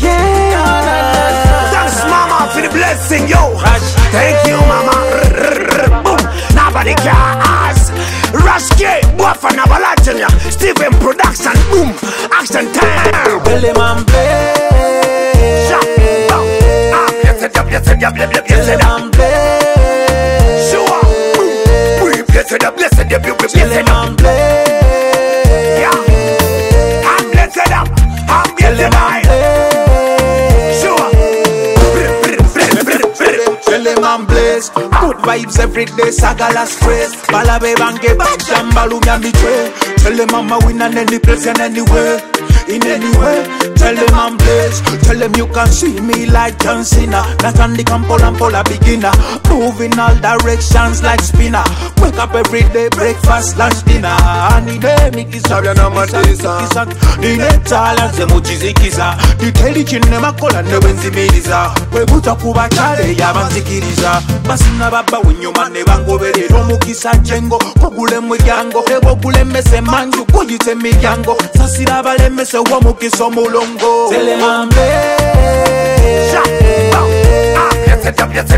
yeah. Thanks mama for the blessing, yo. Thank you mama. Boom. Nobody can ask. Rashy K, boy for Navalatin, yeah. Steven Production, boom. Action time. Tell him I'm blessed. Shut up. Blessed up. Good vibes every day, sagala stress. Balabe bange bang jambalu mi tray. Tell them mama win and any place and anywhere. In any way, tell them I'm blessed. Tell them you can see me like John Cena. Not only can pull a beginner. Move in all directions like spinner. Wake up every day, breakfast, lunch, dinner. Ani day mikisa vya na matisa. Dine tala ze muchizikisa. Dikeli chine makola nebenzimiriza. Webuta kuba chale ya manzikiriza. Basina baba winyuma nebango vere. Romu kisa chengo, kogule mwigango. Ebo kule mese manju, kujite migango. Sasira vale mese wamukiso mulongo. Tell him I'm blessed. Shut up. Let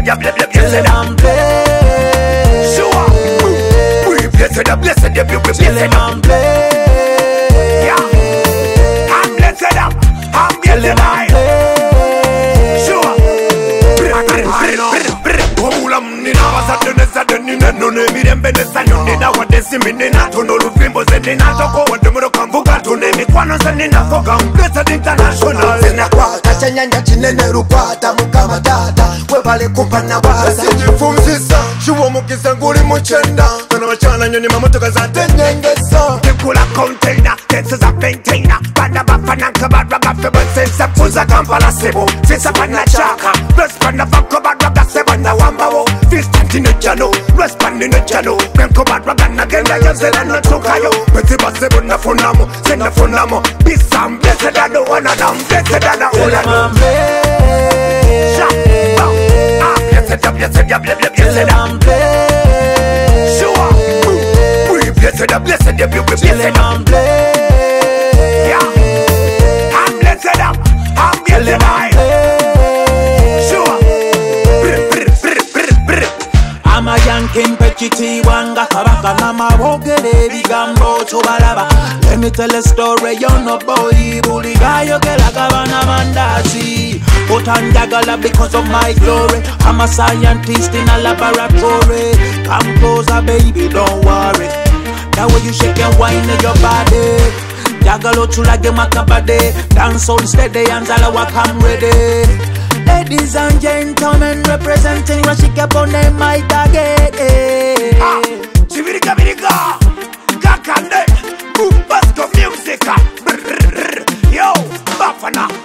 me tell a story, you know boy. Buligayo kelakabana mandasi. Utanjagala because of my glory. I'm a scientist in a laboratory. Come closer baby, don't worry. That way you shake and whine in your body. Jagalo tulage makabade. Dance all steady and zalawa come ready. Ladies and gentlemen, representing Rashy K on my target. Ah, chibirika birika. Kakande. Music, yo, Bafana,